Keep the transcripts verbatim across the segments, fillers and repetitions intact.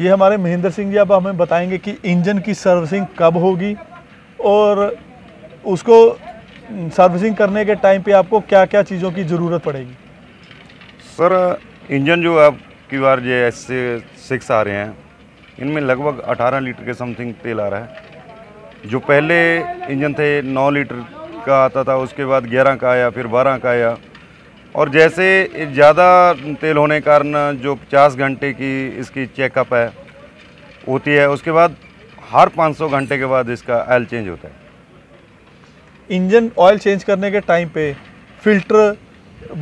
ये हमारे महेंद्र सिंह जी अब हमें बताएंगे कि इंजन की सर्विसिंग कब होगी और उसको सर्विसिंग करने के टाइम पे आपको क्या क्या चीज़ों की ज़रूरत पड़ेगी। सर इंजन जो आपकी बार जे एस सिक्स आ रहे हैं इनमें लगभग अठारह लीटर के समथिंग तेल आ रहा है। जो पहले इंजन थे नौ लीटर का आता था, उसके बाद ग्यारह का आया, फिर बारह का आया। और जैसे ज़्यादा तेल होने के कारण जो पचास घंटे की इसकी चेकअप है होती है, उसके बाद हर पाँच सौ घंटे के बाद इसका ऑयल चेंज होता है। इंजन ऑयल चेंज करने के टाइम पे फ़िल्टर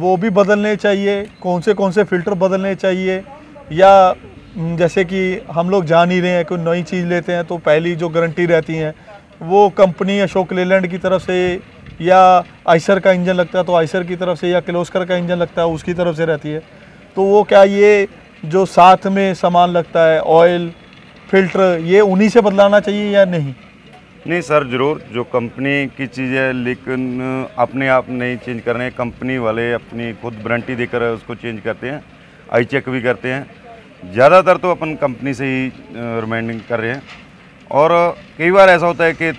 वो भी बदलने चाहिए, कौन से कौन से फ़िल्टर बदलने चाहिए, या जैसे कि हम लोग जान ही रहे हैं कोई नई चीज़ लेते हैं तो पहली जो गारंटी रहती है वो कंपनी अशोक लेलैंड की तरफ से, या आयसर का इंजन लगता है तो आयसर की तरफ से, या क्लोस्कर का इंजन लगता है उसकी तरफ से रहती है। तो वो क्या ये जो साथ में सामान लगता है ऑयल फिल्टर ये उन्हीं से बदलाना चाहिए या नहीं? नहीं सर, ज़रूर जो कंपनी की चीज़ है, लेकिन अपने आप नहीं चेंज कर रहे हैं। कंपनी वाले अपनी खुद वारंटी देकर उसको चेंज करते हैं, आई चेक भी करते हैं। ज़्यादातर तो अपन कंपनी से ही रिमाइंडिंग कर रहे हैं। और कई बार ऐसा होता है कि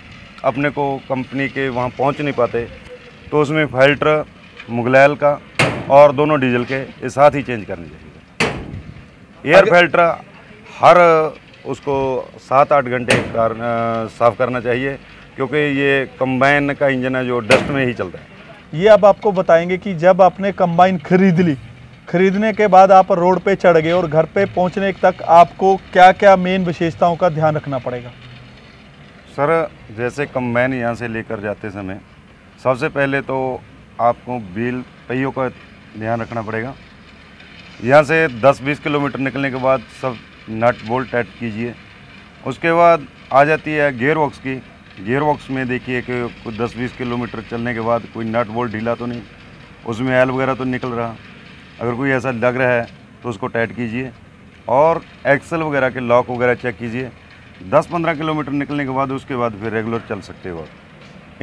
अपने को कंपनी के वहाँ पहुँच नहीं पाते, तो उसमें फिल्टर मुगलैल का और दोनों डीजल के साथ ही चेंज करने चाहिए। एयर फिल्टर हर उसको सात आठ घंटे साफ़ करना चाहिए, क्योंकि ये कंबाइन का इंजन है जो डस्ट में ही चलता है। ये अब आपको बताएंगे कि जब आपने कंबाइन खरीद ली, खरीदने के बाद आप रोड पे चढ़ गए और घर पे पहुँचने तक आपको क्या क्या मेन विशेषताओं का ध्यान रखना पड़ेगा। सर जैसे कंबाइन यहाँ से लेकर जाते समय सबसे पहले तो आपको व्हील पहियों का ध्यान रखना पड़ेगा। यहाँ से दस बीस किलोमीटर निकलने के बाद सब नट बोल्ट टाइट कीजिए। उसके बाद आ जाती है गियर बॉक्स की। गियर बॉक्स में देखिए कि दस बीस किलोमीटर चलने के बाद कोई नट बोल्ट ढीला तो नहीं, उसमें ऑयल वगैरह तो निकल रहा। अगर कोई ऐसा लग रहा है तो उसको टाइट कीजिए और एक्सल वगैरह के लॉक वगैरह चेक कीजिए। दस पंद्रह किलोमीटर निकलने के बाद उसके बाद फिर रेगुलर चल सकते हो।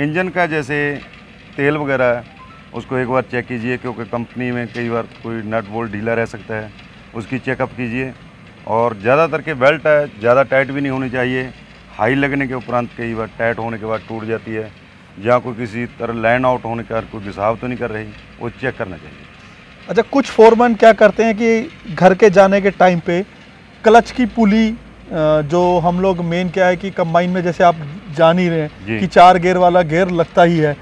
इंजन का जैसे तेल वगैरह है उसको एक बार चेक कीजिए, क्योंकि कंपनी में कई बार कोई नट बोल्ट ढीला रह सकता है, उसकी चेकअप कीजिए। और ज़्यादातर के बेल्ट है ज़्यादा टाइट भी नहीं होनी चाहिए, हाई लगने के उपरांत कई बार टाइट होने के बाद टूट जाती है। जहाँ कोई किसी तरह लाइन आउट होने का कोई घिसाव तो नहीं कर रही, वो चेक करना चाहिए। अच्छा, कुछ फोरमैन क्या करते हैं कि घर के जाने के टाइम पर क्लच की पुली जो हम लोग मेन क्या है कि कंबाइन में जैसे आप जान ही रहे हैं कि चार गेयर वाला गेयर लगता ही है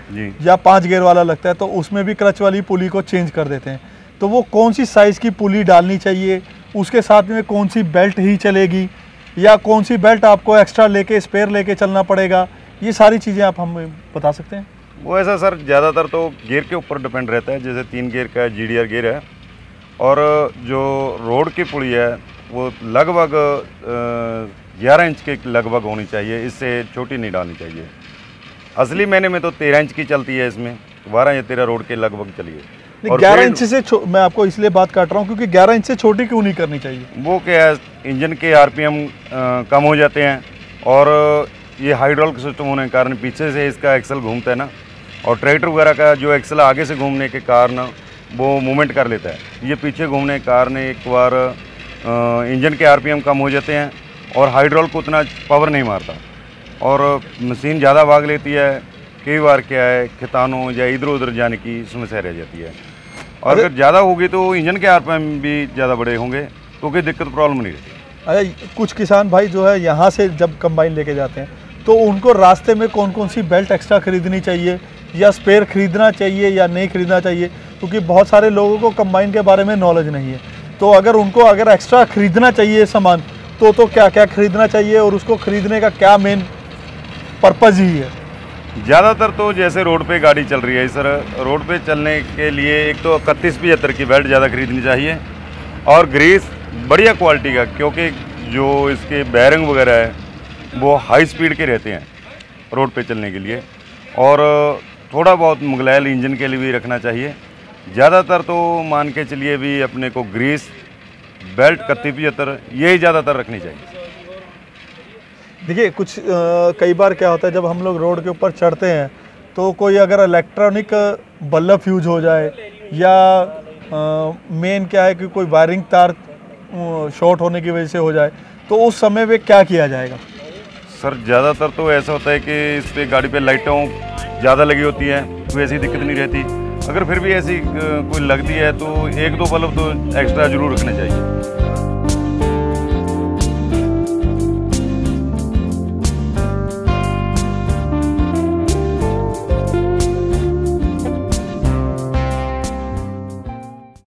या पांच गेयर वाला लगता है, तो उसमें भी क्लच वाली पुली को चेंज कर देते हैं। तो वो कौन सी साइज़ की पुली डालनी चाहिए, उसके साथ में कौन सी बेल्ट ही चलेगी या कौन सी बेल्ट आपको एक्स्ट्रा लेके स्पेयर लेके चलना पड़ेगा, ये सारी चीज़ें आप हमें बता सकते हैं? वो ऐसा सर ज़्यादातर तो गेयर के ऊपर डिपेंड रहता है। जैसे तीन गेयर का जीडीआर गेयर है और जो रोड की पुली है वो लगभग ग्यारह इंच के लगभग होनी चाहिए, इससे छोटी नहीं डालनी चाहिए। असली महीने में तो तेरह इंच की चलती है, इसमें बारह या तेरह रोड के लगभग चलिए। और ग्यारह इंच से मैं आपको इसलिए बात काट रहा हूँ क्योंकि ग्यारह इंच से छोटी क्यों नहीं करनी चाहिए, वो क्या है इंजन के आरपीएम कम हो जाते हैं और ये हाइड्रोलिक सिस्टम होने के कारण पीछे से इसका एक्सल घूमता है ना, और ट्रैक्टर वगैरह का जो एक्सल आगे से घूमने के कारण वो मूवमेंट कर लेता है। ये पीछे घूमने के कारण एक बार इंजन के आरपीएम कम हो जाते हैं और हाइड्रोल को उतना पावर नहीं मारता और मशीन ज़्यादा भाग लेती है। कई बार क्या है खितानों या इधर उधर जाने की समस्या रह जाती है। और अगर ज़्यादा होगी तो इंजन के आरपीएम भी ज़्यादा बड़े होंगे तो कोई दिक्कत प्रॉब्लम नहीं रहती। अरे कुछ किसान भाई जो है यहाँ से जब कंबाइन लेके जाते हैं तो उनको रास्ते में कौन कौन सी बेल्ट एक्स्ट्रा खरीदनी चाहिए या स्पेयर खरीदना चाहिए या नहीं खरीदना चाहिए, क्योंकि बहुत सारे लोगों को कंबाइन के बारे में नॉलेज नहीं है। तो अगर उनको अगर एक्स्ट्रा खरीदना चाहिए सामान तो तो क्या क्या खरीदना चाहिए और उसको खरीदने का क्या मेन पर्पज़ ही है? ज़्यादातर तो जैसे रोड पे गाड़ी चल रही है सर, रोड पे चलने के लिए एक तो इकतीस पचहत्तर की बेल्ट ज़्यादा खरीदनी चाहिए और ग्रीस बढ़िया क्वालिटी का, क्योंकि जो इसके बैरिंग वगैरह है वो हाई स्पीड के रहते हैं रोड पर चलने के लिए। और थोड़ा बहुत मुगलैल इंजन के लिए भी रखना चाहिए। ज़्यादातर तो मान के चलिए भी अपने को ग्रीस बेल्ट कत्ती पचहत्तर यही ज़्यादातर रखनी चाहिए। देखिए कुछ आ, कई बार क्या होता है जब हम लोग रोड के ऊपर चढ़ते हैं तो कोई अगर इलेक्ट्रॉनिक बल्ब फ्यूज हो जाए या मेन क्या है कि कोई वायरिंग तार शॉर्ट होने की वजह से हो जाए तो उस समय पे क्या किया जाएगा? सर ज़्यादातर तो ऐसा होता है कि इस पे गाड़ी पे लाइटों ज़्यादा लगी होती है, कोई ऐसी दिक्कत नहीं रहती। अगर फिर भी ऐसी कोई लगती है तो एक दो बल्ब तो एक्स्ट्रा जरूर रखने चाहिए।